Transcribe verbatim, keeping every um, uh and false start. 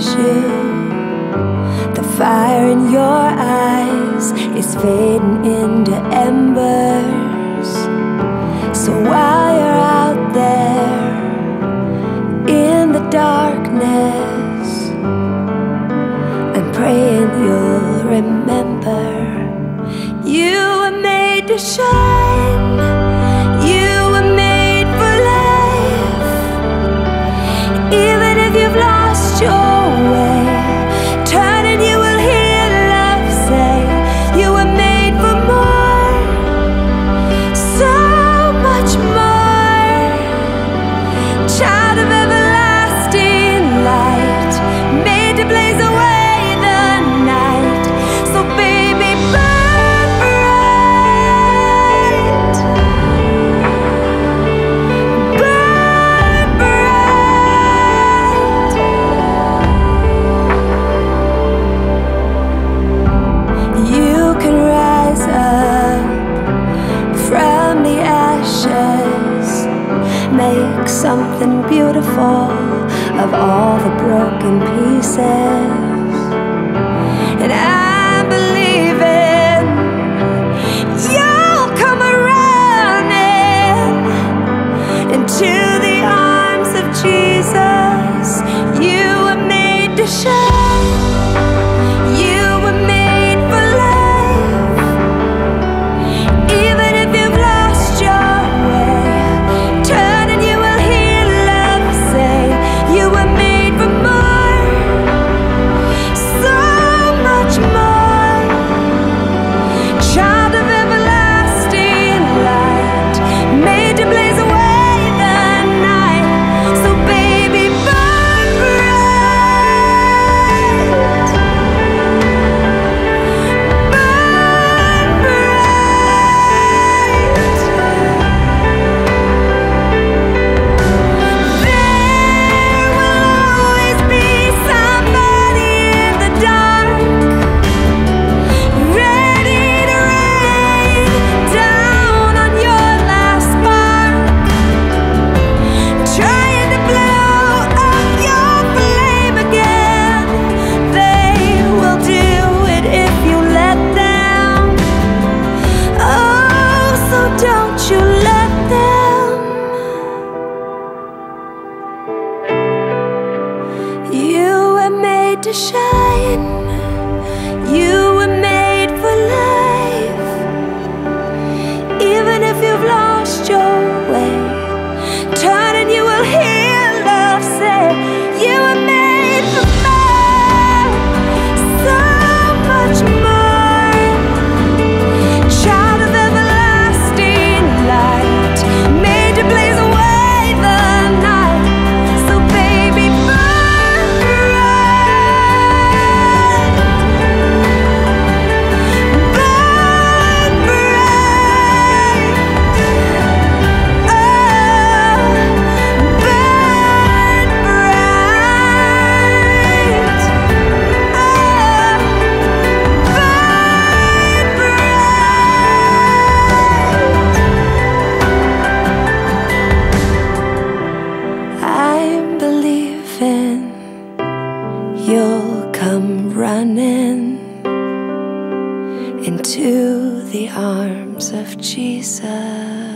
vision. The fire in your eyes is fading into embers. So while you're out there in the darkness, I'm praying you'll remember you were made to shine. Make something beautiful of all the broken pieces. And I'm believing you'll come around and into the arms of Jesus. You were made to shine. You were made for life. Even if you've lost your way, turn to shine. You were made for life. Even if you've lost your way, turn and you will hear love say, you were made for more, so much more. Child of everlasting light, made to blaze away the night. So baby, you'll come running into the arms of Jesus.